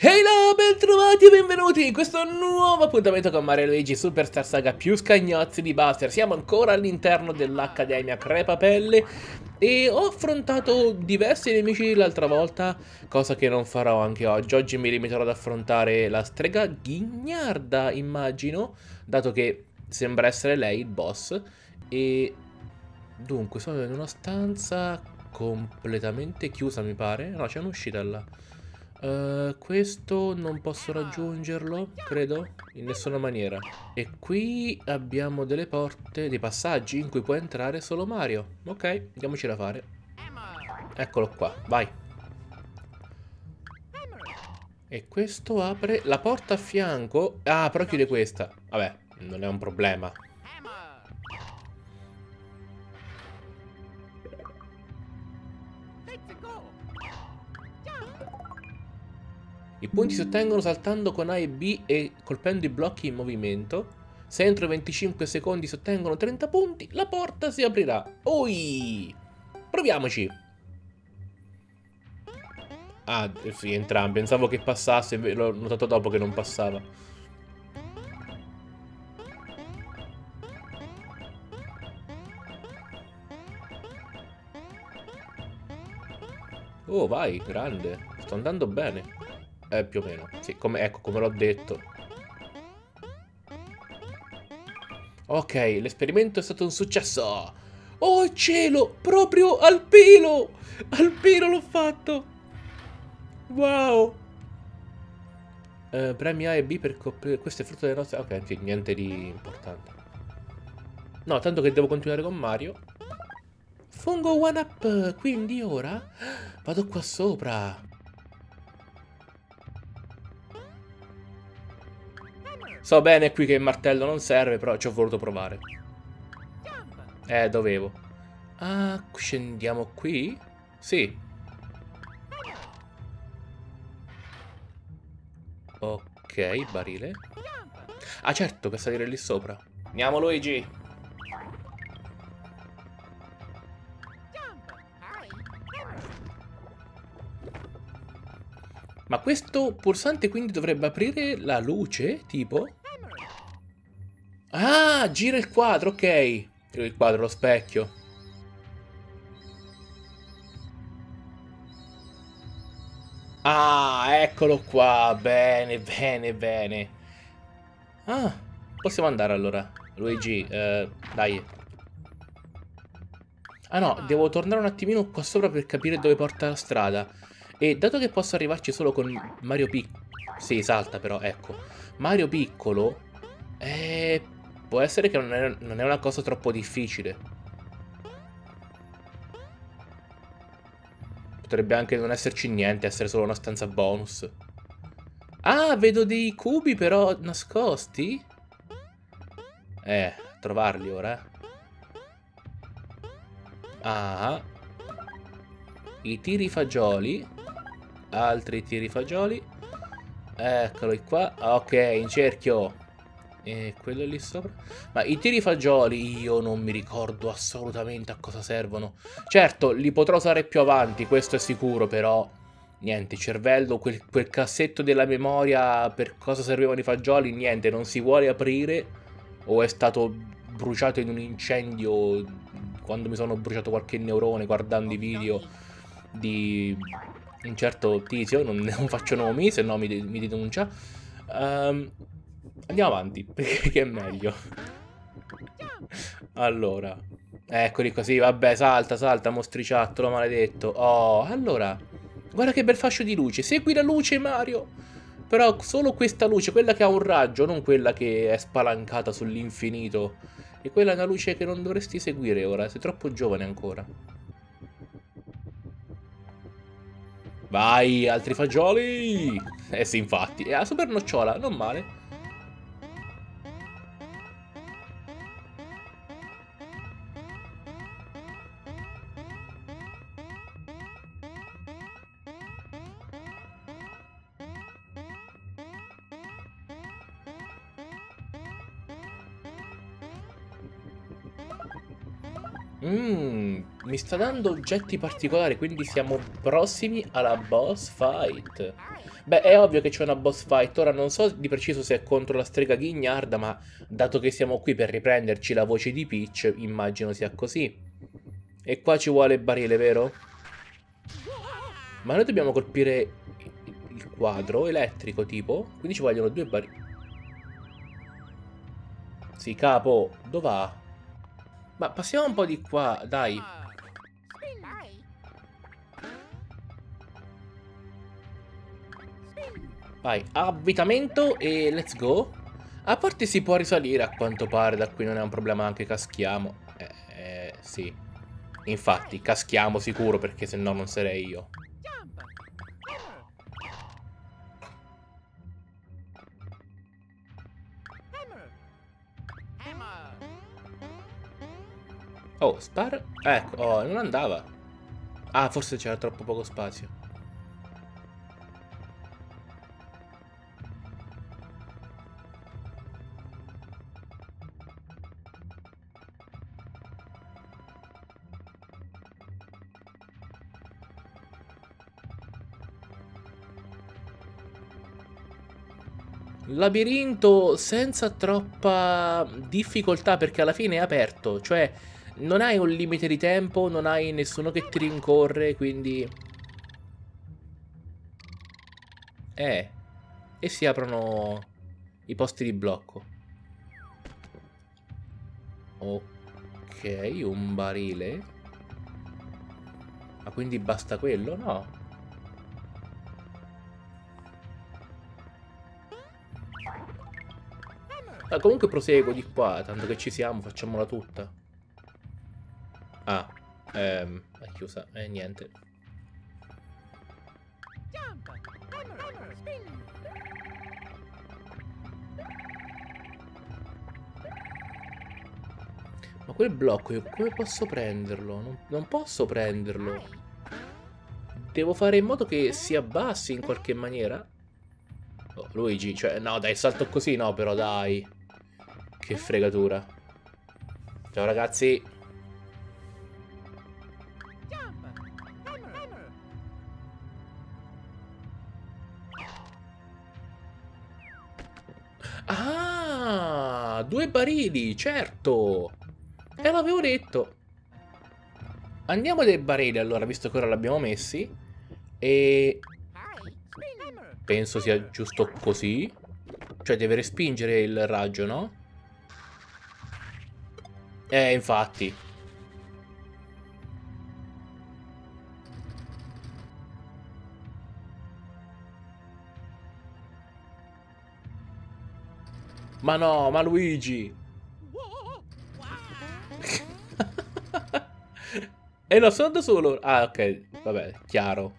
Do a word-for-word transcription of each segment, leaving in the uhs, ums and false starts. Hey là, bentrovati e benvenuti in questo nuovo appuntamento con Mario Luigi Superstar Saga più Scagnozzi di Bowser. Siamo ancora all'interno dell'Accademia Crepapelle e ho affrontato diversi nemici l'altra volta, cosa che non farò anche oggi. Oggi mi limiterò ad affrontare la Strega Ghignarda, immagino, dato che sembra essere lei il boss. E dunque sono in una stanza completamente chiusa, mi pare. No, c'è un'uscita là. Uh, questo non posso raggiungerlo, credo, in nessuna maniera. E qui abbiamo delle porte, dei passaggi in cui può entrare solo Mario. Ok, andiamoci da fare. Eccolo qua, vai. E questo apre la porta a fianco. Ah, però chiude questa. Vabbè, non è un problema. I punti si ottengono saltando con A e B e colpendo i blocchi in movimento. Se entro venticinque secondi si ottengono trenta punti, la porta si aprirà. Oi! Proviamoci! Ah, sì, entrambi. Pensavo che passasse, l'ho notato dopo che non passava. Oh, vai, grande. Sto andando bene. Eh, più o meno, sì, come, ecco, come l'ho detto. Ok, l'esperimento è stato un successo. Oh cielo, proprio al pelo! Al pelo l'ho fatto. Wow. eh, Premi A e B per coprire. Questo è frutto delle nostre... Ok, sì, niente di importante. No, tanto che devo continuare con Mario. Fungo one up. Quindi ora vado qua sopra. So bene qui che il martello non serve, però ci ho voluto provare. Eh, dovevo. Ah, scendiamo qui? Sì. Ok, barile. Ah, certo, per salire lì sopra. Andiamo, Luigi. Ma questo pulsante quindi dovrebbe aprire la luce, tipo... Ah, gira il quadro, ok. Il quadro, lo specchio. Ah, eccolo qua. Bene, bene, bene. Ah, possiamo andare allora. Luigi, eh, dai. Ah no, devo tornare un attimino qua sopra per capire dove porta la strada. E dato che posso arrivarci solo con Mario Piccolo... Sì, salta però, ecco. Mario Piccolo... Eh... Può essere che non è, non è una cosa troppo difficile. Potrebbe anche non esserci niente, essere solo una stanza bonus. Ah, vedo dei cubi però nascosti? Eh, trovarli ora. Ah. I tirifagioli. Altri tirifagioli. Eccoli qua. Ok, in cerchio. E quello lì sopra. Ma i tirifagioli io non mi ricordo assolutamente a cosa servono. Certo, li potrò usare più avanti, questo è sicuro, però... Niente, cervello, quel, quel cassetto della memoria per cosa servivano i fagioli, niente, non si vuole aprire. O è stato bruciato in un incendio quando mi sono bruciato qualche neurone guardando i video di un certo tizio, non, non faccio nomi, se no mi, mi denuncia. Ehm... Um, Andiamo avanti, perché è meglio. Allora, eccoli così, vabbè, salta, salta, mostriciattolo maledetto. Oh, allora, guarda che bel fascio di luce. Segui la luce, Mario. Però solo questa luce, quella che ha un raggio, non quella che è spalancata sull'infinito. E quella è una luce che non dovresti seguire ora, sei troppo giovane ancora. Vai, altri fagioli. Eh sì, infatti, è la super nocciola, non male. mi sta dando oggetti particolari, quindi siamo prossimi alla boss fight. Beh, è ovvio che c'è una boss fight. Ora non so di preciso se è contro la strega Ghignarda, ma dato che siamo qui per riprenderci la voce di Peach, immagino sia così. E qua ci vuole barile, vero? Ma noi dobbiamo colpire il quadro elettrico, tipo. Quindi ci vogliono due barile. Sì, capo, dov'è? Ma passiamo un po' di qua, dai. Vai, avvitamento e let's go. A parte si può risalire, a quanto pare, da qui non è un problema, anche caschiamo. Eh, eh sì. Infatti, caschiamo sicuro, perché se no non sarei io. Oh, spara. Ecco, oh, non andava. Ah, forse c'era troppo poco spazio. Labirinto senza troppa difficoltà, perché alla fine è aperto, cioè non hai un limite di tempo, non hai nessuno che ti rincorre, quindi... Eh. E si aprono i posti di blocco. Ok, un barile. Ma quindi basta quello? No. Ma comunque proseguo di qua, tanto che ci siamo, facciamola tutta. Ah, ehm, è chiusa, eh, niente. Ma quel blocco io come posso prenderlo? Non, non posso prenderlo. Devo fare in modo che si abbassi in qualche maniera. Oh, Luigi, cioè, no dai, salto così no, però dai. Che fregatura. Ciao ragazzi. Due barili, certo. E l'avevo detto. Andiamo dai barili allora, visto che ora l'abbiamo messi. E penso sia giusto così. Cioè deve respingere il raggio, no? Eh, infatti. Ma no, ma Luigi! E no, sono andato solo! Ah, ok, vabbè, chiaro.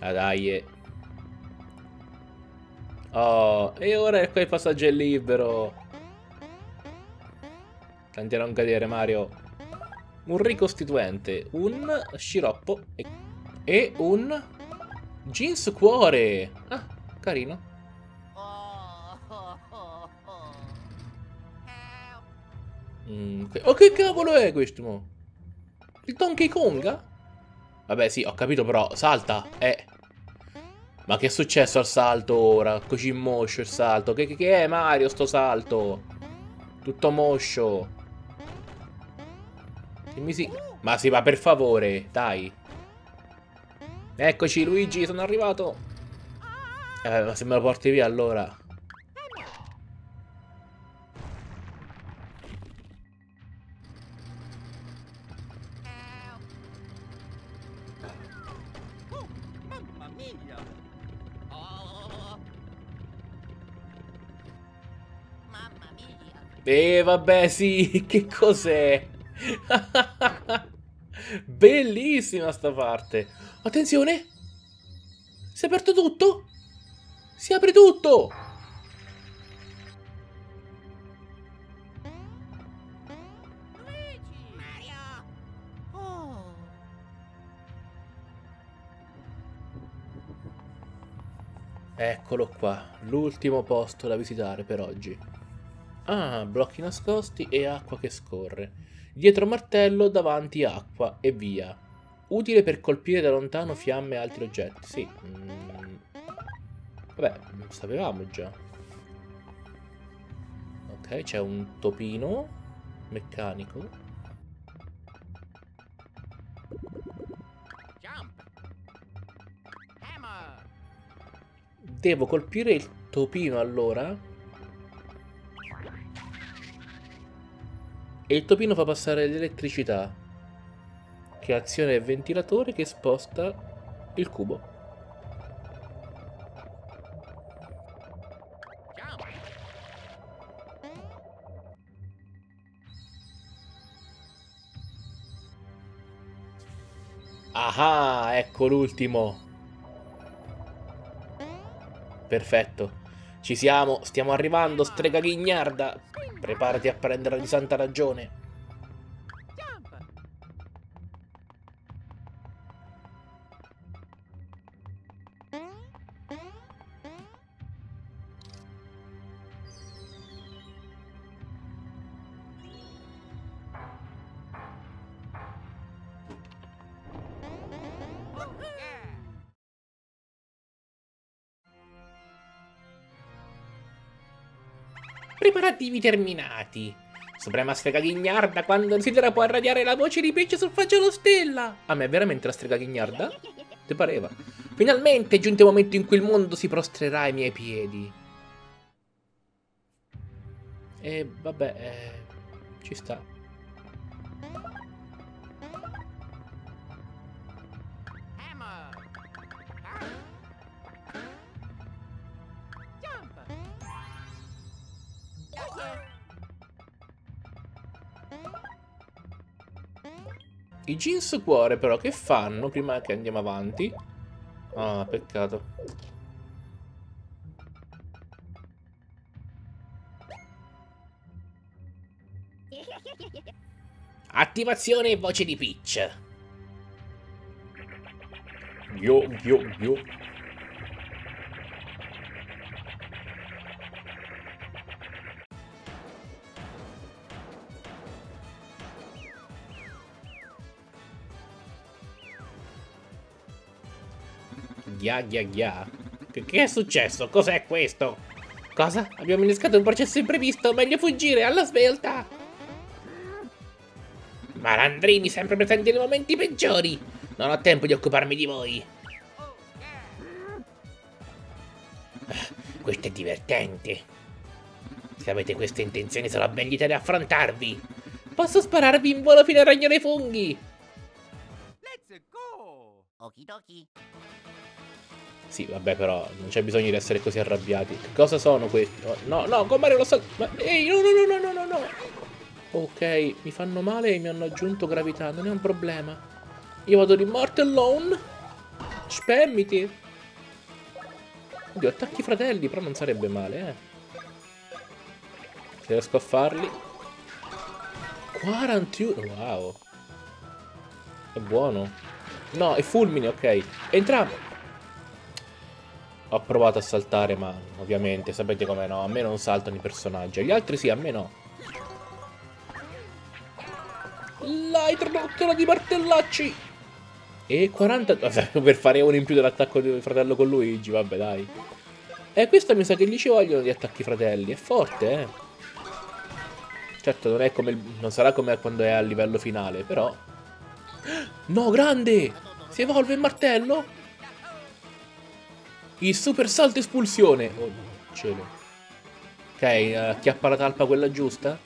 Ah, dai! Eh. Oh, e ora è qua il passaggio è libero! Tanti a non cadere, Mario. Un ricostituente, un sciroppo e, e un jeans cuore! Ah! Carino. Mm, okay. Oh, che cavolo è questo mo? Il Donkey Kong? Vabbè sì, ho capito però, salta, eh. Ma che è successo al salto ora? Così moscio il salto, che, che, che è Mario sto salto? Tutto moscio. Dimmi sì. Ma sì, ma per favore, dai. Eccoci Luigi, sono arrivato. Eh, ma se me lo porti via allora. Oh, mamma mia. Oh. Mamma mia. Eh vabbè sì, che cos'è? Bellissima sta parte. Attenzione! Si è aperto tutto? Si apre tutto! Luigi! Mario! Oh. Eccolo qua, l'ultimo posto da visitare per oggi. Ah, blocchi nascosti e acqua che scorre. Dietro martello, davanti acqua e via. Utile per colpire da lontano fiamme e altri oggetti. Sì. Mm. Vabbè, sapevamo già. Ok, c'è un topino meccanico. Devo colpire il topino allora. E il topino fa passare l'elettricità, che aziona il ventilatore che sposta il cubo. Ah, ecco l'ultimo. Perfetto. Ci siamo, stiamo arrivando, Strega Ghignarda. Preparati a prenderla di santa ragione. Preparativi terminati. Suprema Strega Ghignarda, quando desidera può irradiare la voce di Peach sul fagiolo stella. A me veramente la Strega Ghignarda? Ti pareva? Finalmente è giunto il momento in cui il mondo si prostrerà ai miei piedi. E vabbè, eh, ci sta. I jeans cuore però che fanno prima che andiamo avanti? Ah, peccato. Attivazione voce di Peach. Yo, yo, yo. Ghia ghia ghia. Che, che è successo? Cos'è questo? Cosa? Abbiamo innescato un processo imprevisto. Meglio fuggire alla svelta. Malandrini sempre presenti nei momenti peggiori. Non ho tempo di occuparmi di voi. Questo è divertente. Se avete queste intenzioni sarò ben lieta di affrontarvi. Posso spararvi in volo fino al regno dei funghi. Let's go. Okidoki. Sì, vabbè, però non c'è bisogno di essere così arrabbiati. Che cosa sono questi? No, no, con Mario lo so. Ma... Ehi, no, no, no, no, no, no. Ok, mi fanno male e mi hanno aggiunto gravità. Non è un problema. Io vado di morte alone. Spammiti. Oddio, attacchi i fratelli, però non sarebbe male, eh. Se riesco a farli. quarantuno. Wow. È buono. No, è fulmine, ok. Entrambi. Ho provato a saltare, ma ovviamente sapete com'è, no? A me non saltano i personaggi, agli altri sì, a me no. L'hai tradottola di martellacci! E quaranta... per fare uno in più dell'attacco del fratello con Luigi, vabbè dai. E questo mi sa che gli ci vogliono gli attacchi fratelli, è forte, eh. Certo, non, è come il... non sarà come quando è al livello finale, però... No, grande! Si evolve il martello? Il super salto espulsione. Oh cielo. Ok, acchiappa la talpa quella giusta.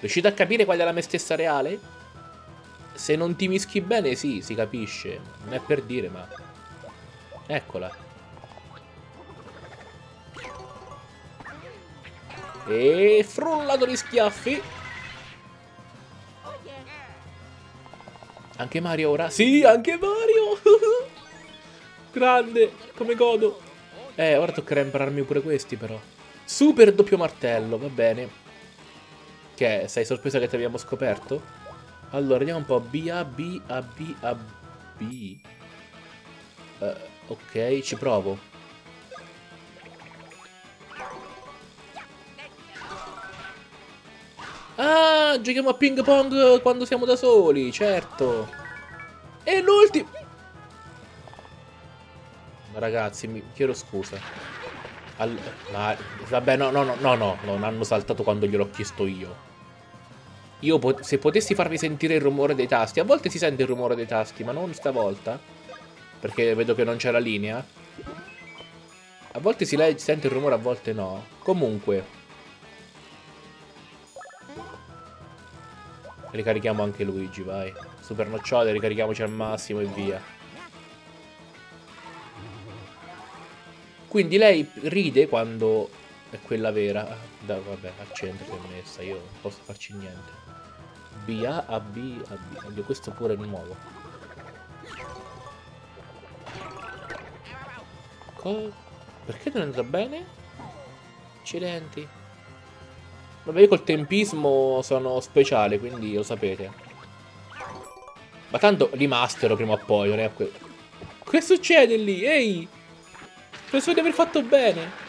Riuscite a capire qual è la mia stessa reale? Se non ti mischi bene sì, si capisce. Non è per dire, ma eccola. E frullato di schiaffi. Anche Mario ora. Sì, anche Mario. Grande, come godo. Eh, ora toccherà impararmi pure questi però. Super doppio martello, va bene. Che è? Sei sorpresa che ti abbiamo scoperto? Allora, vediamo un po'. B, A, B, A, B, A, B. Uh, ok, ci provo. Ah, giochiamo a ping pong quando siamo da soli, certo. E l'ultimo. Ragazzi, mi chiedo scusa. All... Ma... Vabbè, no, no, no, no, no, non hanno saltato quando gliel'ho chiesto io. Io pot se potessi farvi sentire il rumore dei tasti. A volte si sente il rumore dei tasti, ma non stavolta, perché vedo che non c'è la linea. A volte si, si sente il rumore, a volte no. Comunque ricarichiamo anche Luigi, vai. Super nocciole, ricarichiamoci al massimo e via. Quindi lei ride quando è quella vera. Da, vabbè, accento che ho messa, io non posso farci niente. B A a B a B. Oddio, questo pure è nuovo. Co Perché non è andata bene? Accidenti. Vabbè, io col tempismo sono speciale, quindi lo sapete. Ma tanto li mastero prima o poi, non è que... Che succede lì? Ehi! Penso di aver fatto bene.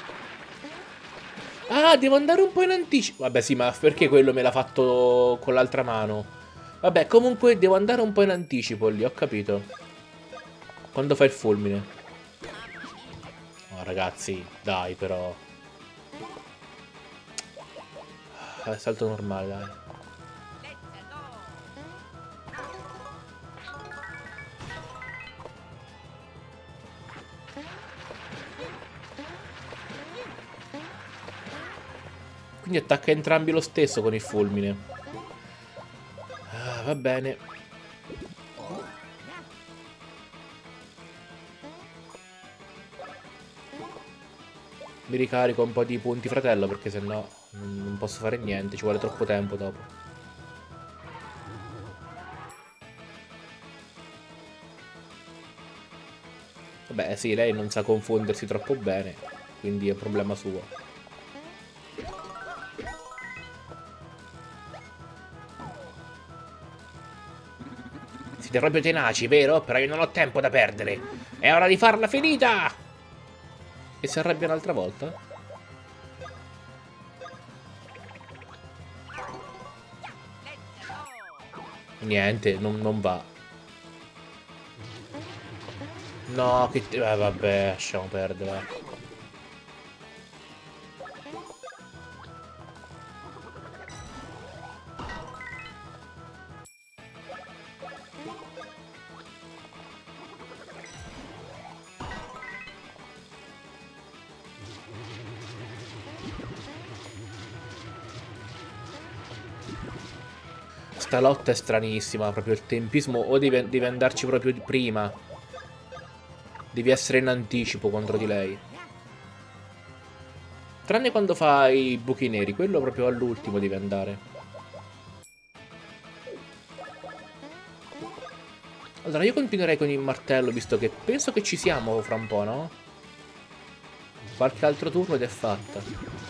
Ah, devo andare un po' in anticipo. Vabbè, sì, ma perché quello me l'ha fatto con l'altra mano? Vabbè, comunque devo andare un po' in anticipo lì, ho capito. Quando fa il fulmine. Oh, ragazzi, dai, però. Salto normale, dai. Quindi attacca entrambi lo stesso con il fulmine. Ah, va bene. Mi ricarico un po' di punti, fratello, perché sennò non posso fare niente, ci vuole troppo tempo dopo. Vabbè, sì, lei non sa confondersi troppo bene, quindi è un problema suo. Siete proprio tenaci, vero? Però io non ho tempo da perdere. È ora di farla finita! E si arrabbia un'altra volta? Niente, non, non va. No, che... Eh, vabbè, lasciamo perdere. Questa lotta è stranissima, proprio il tempismo, o devi, devi andarci proprio prima. Devi essere in anticipo contro di lei. Tranne quando fa i buchi neri, quello proprio all'ultimo devi andare. Allora io continuerei con il martello, visto che penso che ci siamo fra un po', no? Qualche altro turno ed è fatta.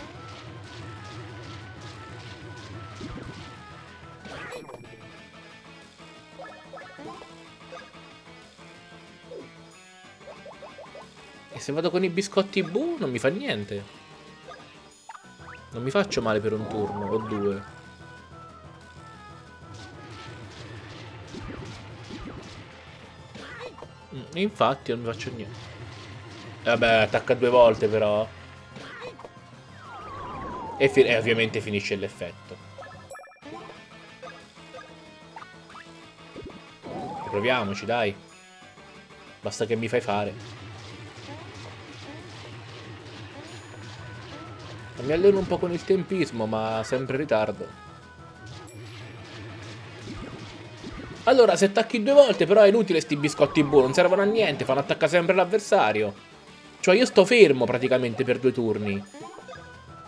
Se vado con i biscotti bu non mi fa niente. Non mi faccio male per un turno o due. Infatti non mi faccio niente. Vabbè, attacca due volte però. E, fi e ovviamente finisce l'effetto. Proviamoci, dai. Basta che mi fai fare. Mi alleno un po' con il tempismo, ma sempre in ritardo. Allora, se attacchi due volte, però è inutile sti biscotti bu, non servono a niente, fanno attaccare sempre l'avversario. Cioè io sto fermo praticamente per due turni.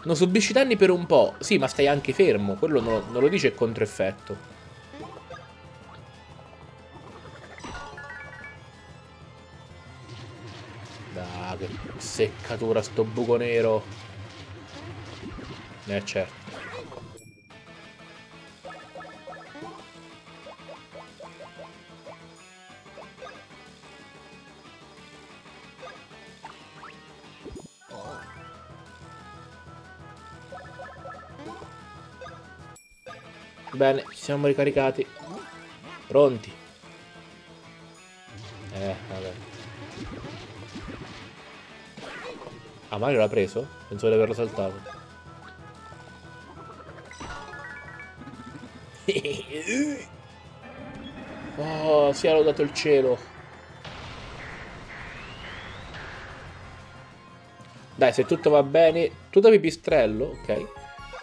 Non subisci danni per un po'. Sì, ma stai anche fermo, quello non, non lo dice il controeffetto. Ah, che seccatura sto buco nero. Eh, certo. Bene, ci siamo ricaricati. Pronti. Eh, vabbè. Ah, Mario l'ha preso? Pensavo di averlo saltato. Oh, si è lodato il cielo. Dai, se tutto va bene... Tutto pipistrello, ok.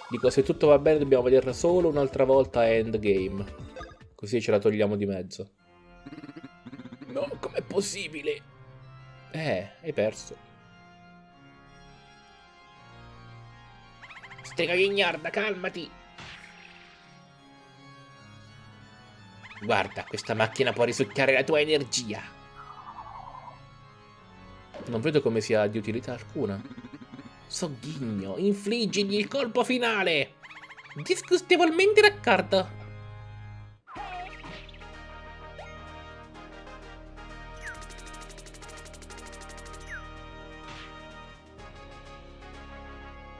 Dico, se tutto va bene dobbiamo vederla solo un'altra volta a endgame. Così ce la togliamo di mezzo. No, com'è possibile? Eh, hai perso. Strega Ghignarda, calmati! Guarda, questa macchina può risucchiare la tua energia. Non vedo come sia di utilità alcuna. Sogghigno, infliggigli il colpo finale! Disgustevolmente raccarto!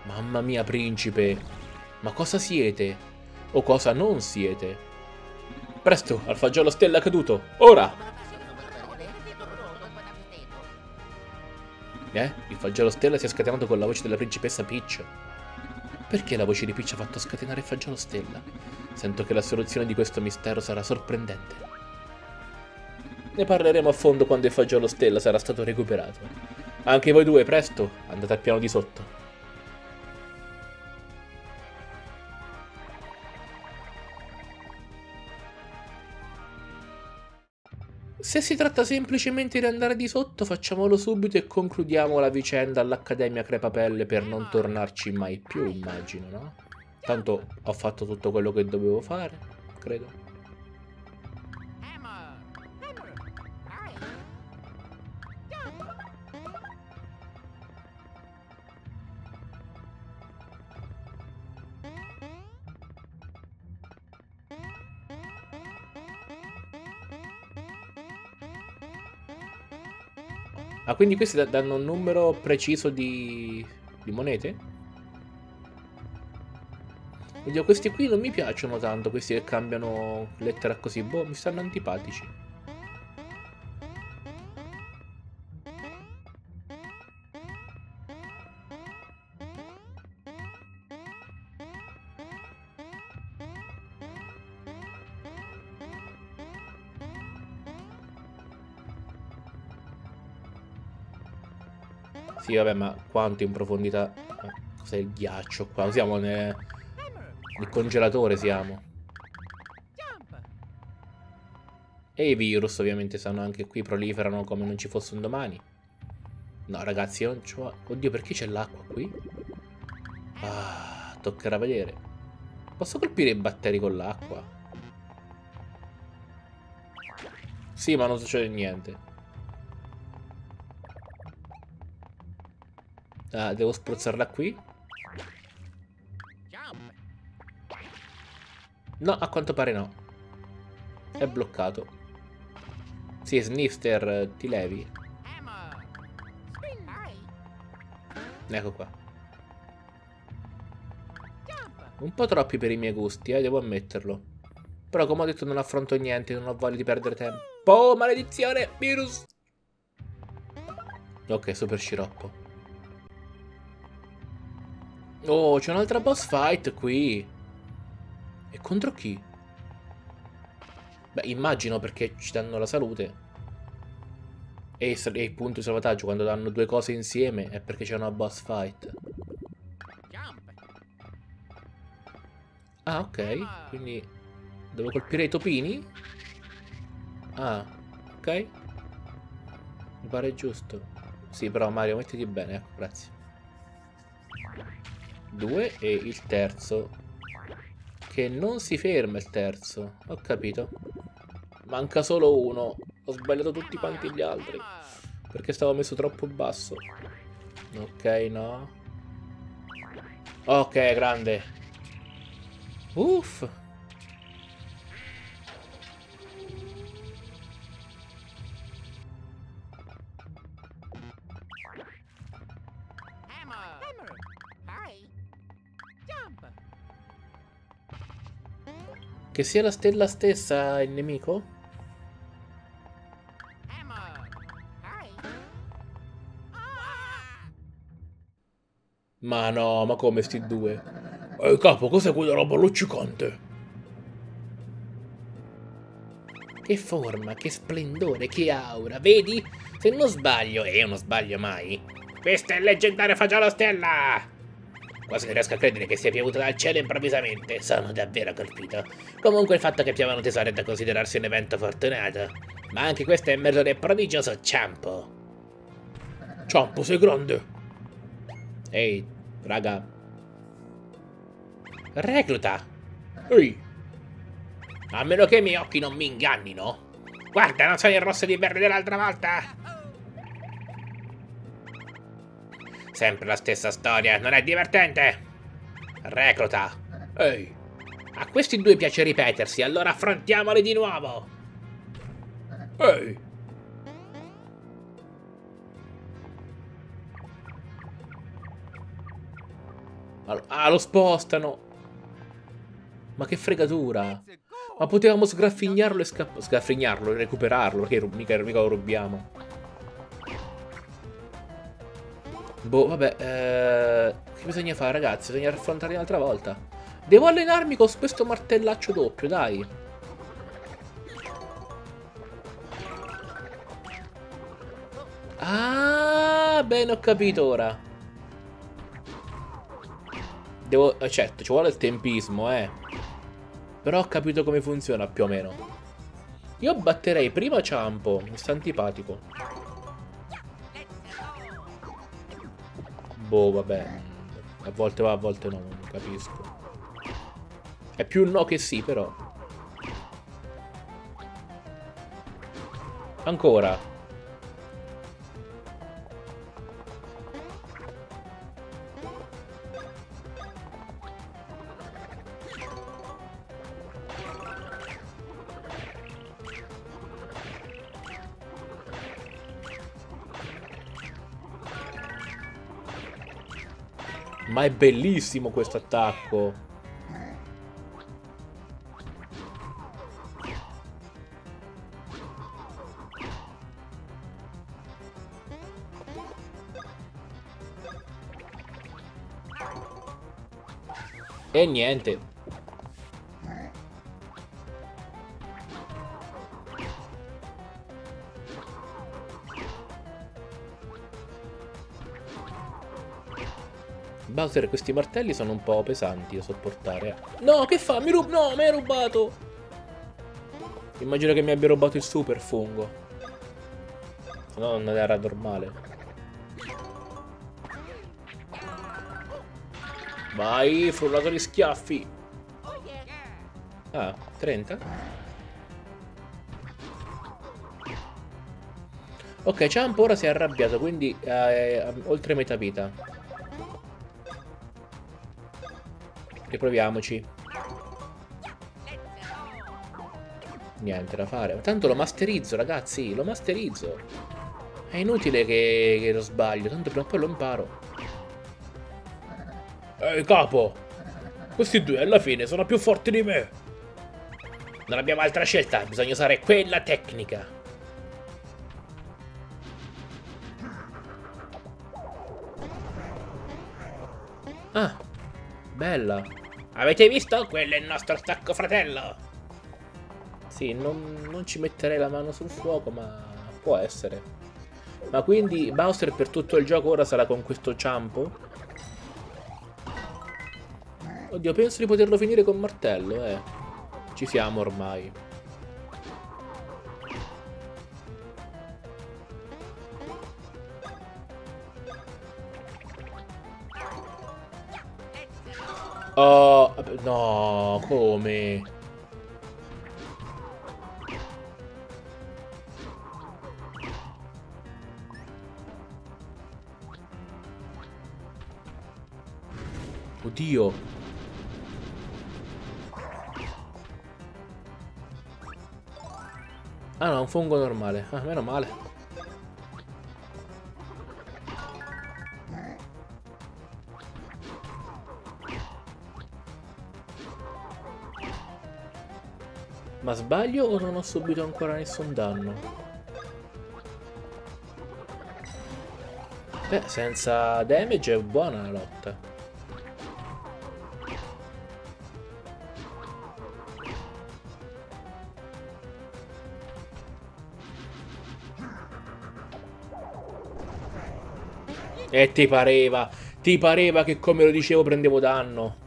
Mamma mia, principe! Ma cosa siete? O cosa non siete? Presto, al fagiolo stella caduto! Ora! Eh? Il fagiolo stella si è scatenato con la voce della principessa Peach. Perché la voce di Peach ha fatto scatenare il fagiolo stella? Sento che la soluzione di questo mistero sarà sorprendente. Ne parleremo a fondo quando il fagiolo stella sarà stato recuperato. Anche voi due, presto, andate al piano di sotto. Se si tratta semplicemente di andare di sotto, facciamolo subito e concludiamo la vicenda all'Accademia Crepapelle per non tornarci mai più, immagino, no? Tanto ho fatto tutto quello che dovevo fare, credo. Ah, quindi questi danno un numero preciso di, di monete? Oddio, questi qui non mi piacciono tanto, questi che cambiano lettera così, boh, mi stanno antipatici. Sì, vabbè, ma quanto in profondità... Cos'è il ghiaccio qua? Siamo nel... nel congelatore siamo. E i virus ovviamente stanno anche qui, proliferano come non ci fosse un domani. No, ragazzi, io non c'ho... Oddio, perché c'è l'acqua qui? Ah, toccherà vedere. Posso colpire i batteri con l'acqua? Sì, ma non succede niente. Ah, devo spruzzarla qui? No, a quanto pare no. È bloccato. Sì, Snifter, ti levi. Ecco qua. Un po' troppi per i miei gusti, eh, devo ammetterlo. Però, come ho detto, non affronto niente, non ho voglia di perdere tempo. Oh, maledizione, virus! Ok, super sciroppo. Oh, c'è un'altra boss fight qui. E contro chi? Beh, immagino, perché ci danno la salute. E, e il punto di salvataggio, quando danno due cose insieme, è perché c'è una boss fight. Ah, ok. Quindi devo colpire i topini? Ah, ok. Mi pare giusto. Sì, però Mario, mettiti bene, ecco, grazie. Due e il terzo, che non si ferma il terzo, ho capito. Manca solo uno, ho sbagliato tutti quanti gli altri perché stavo messo troppo basso. Ok, no, ok, grande. Uff, Che sia la stella stessa il nemico? Ma no, ma come sti due? Ehi capo, cos'è quella roba luccicante? Che forma, che splendore, che aura, vedi? Se non sbaglio, e io non sbaglio mai, questa è il leggendario fagiolo stella! Quasi non riesco a credere che sia piovuto dal cielo improvvisamente, sono davvero colpito. Comunque il fatto che piovano tesori è da considerarsi un evento fortunato, ma anche questo è merito del prodigioso Ciampo. Ciampo, sei grande! Ehi, raga. Recluta! Ehi! A meno che i miei occhi non mi ingannino. Guarda, non sono il rosso di verde dell'altra volta! Sempre la stessa storia, non è divertente! Recluta! Ehi! A questi due piace ripetersi, allora affrontiamoli di nuovo! Ehi! Ah, lo spostano! Ma che fregatura! Ma potevamo sgraffignarlo e scappare. Sgraffignarlo e recuperarlo, che mica, mica lo rubiamo. Boh, vabbè. Eh... Che bisogna fare, ragazzi? Bisogna affrontare un'altra volta. Devo allenarmi con questo martellaccio doppio, dai. Ah, bene, ho capito ora. Devo... Certo, ci vuole il tempismo, eh. Però ho capito come funziona, più o meno. Io batterei prima Ciampo, mi sta antipatico. Boh, vabbè. A volte va, a volte no, non capisco. È più no che sì, però. Ancora. Ma è bellissimo questo attacco. E niente. Bowser, questi martelli sono un po' pesanti da sopportare. No, che fa? Mi rub... No, mi hai rubato! Immagino che mi abbia rubato il super fungo. Se no non era normale. Vai, frullato di schiaffi! Ah, trenta? Ok, Ciampo ora si è arrabbiato, quindi eh, oltre metà vita. Proviamoci. Niente da fare. Tanto lo masterizzo, ragazzi. Lo masterizzo. È inutile che, che lo sbaglio. Tanto prima o poi lo imparo. Ehi, capo. Questi due alla fine sono più forti di me. Non abbiamo altra scelta. Bisogna usare quella tecnica. Ah. Bella. Avete visto? Quello è il nostro stacco fratello. Sì, non, non ci metterei la mano sul fuoco, ma può essere. Ma quindi Bowser per tutto il gioco ora sarà con questo Ciampo? Oddio, penso di poterlo finire con martello, eh. Ci siamo ormai. Oh, no, come? Oddio. Ah no, un fungo normale. Ah, meno male. Ma sbaglio o non ho subito ancora nessun danno? Beh, senza damage è buona la lotta. E ti pareva, ti pareva che come lo dicevo prendevo danno.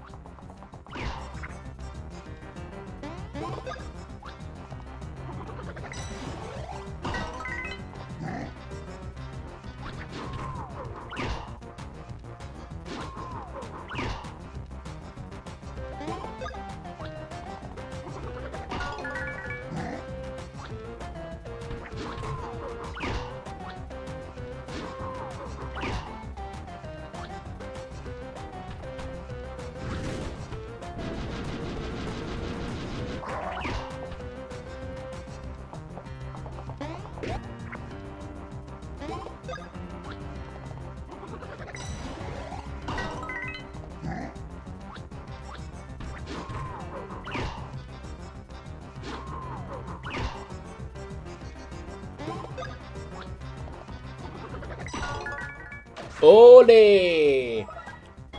Ole!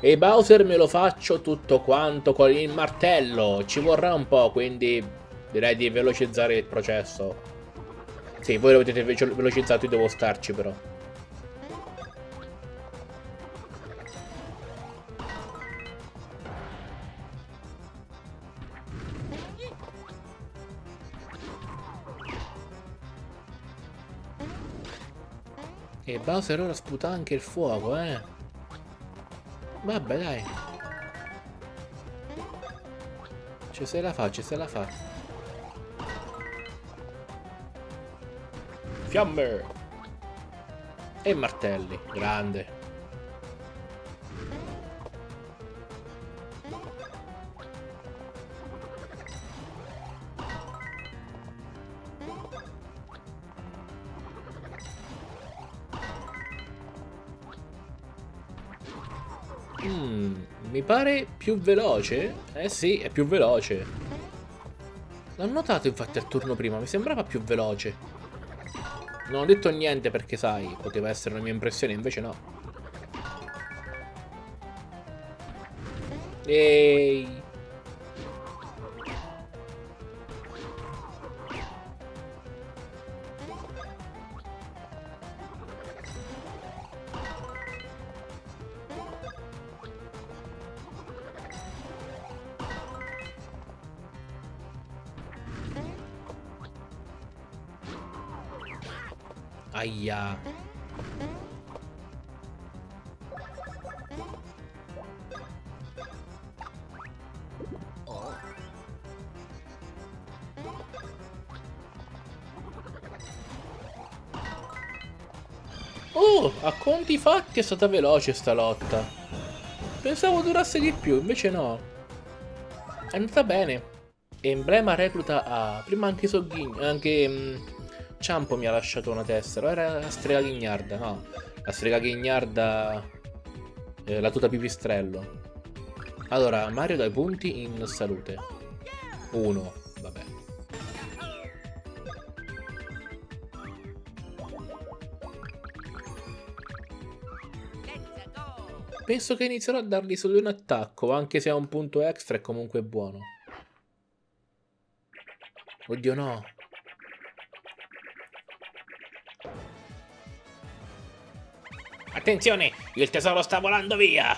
E Bowser me lo faccio tutto quanto con il martello. Ci vorrà un po', quindi direi di velocizzare il processo. Sì, voi lo avete velocizzato, io devo starci però. E Bowser ora sputa anche il fuoco, eh. Vabbè, dai. Ci se la fa, ci se la fa. Fiamme! E martelli, grande. Mm, mi pare più veloce. Eh sì, è più veloce. L'ho notato infatti al turno prima, mi sembrava più veloce. Non ho detto niente perché sai, poteva essere una mia impressione, invece no. Ehi. Aia. Oh, a conti fatti è stata veloce sta lotta. Pensavo durasse di più, invece no. È andata bene. Emblema recluta A. Prima anche Sogghigno, anche... Mh, Ciampo mi ha lasciato una tessera, era la Strega Ghignarda, no, la Strega Ghignarda, eh, la tuta pipistrello. Allora, Mario dai punti in salute. Uno, vabbè. Penso che inizierò a dargli solo un attacco, anche se ha un punto extra è comunque buono. Oddio no. Attenzione, il tesoro sta volando via!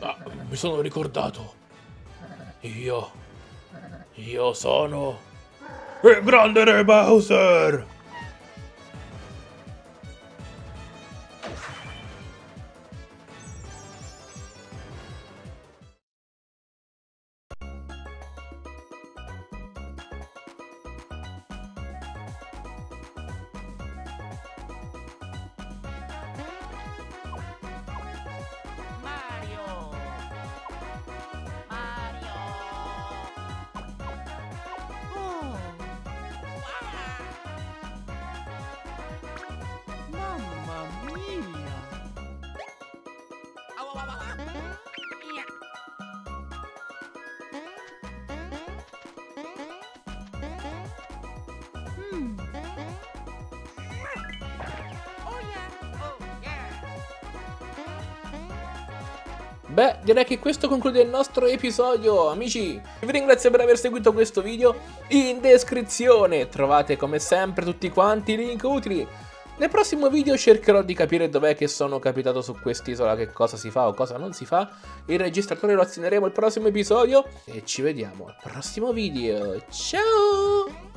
Ah, mi sono ricordato. Io... Io sono... Il grande Re Bowser! Ma Mm. Beh, direi che questo conclude il nostro episodio, amici. Vi ringrazio per aver seguito questo video. In descrizione trovate come sempre tutti quanti i link utili. Nel prossimo video cercherò di capire dov'è che sono capitato su quest'isola, che cosa si fa o cosa non si fa. Il registratore lo azioneremo al prossimo episodio e ci vediamo al prossimo video. Ciao!